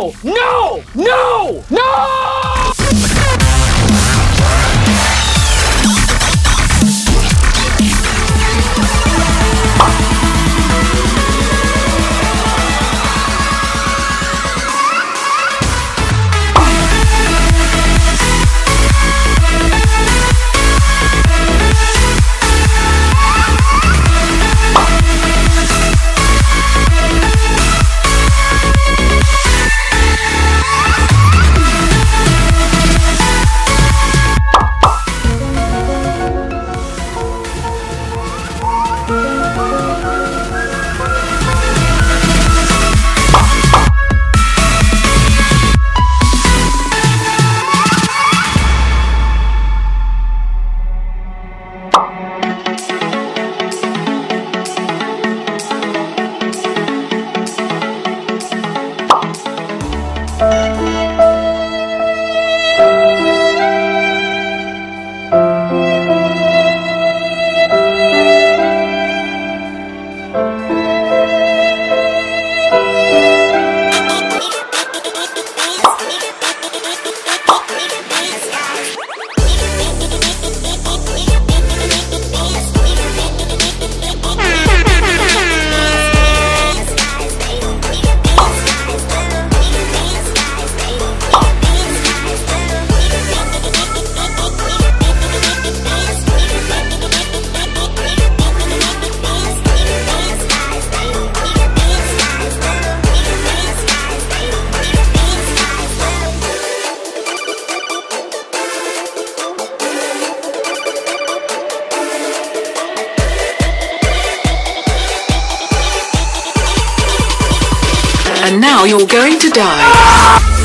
No! No! No! No! And now you're going to die.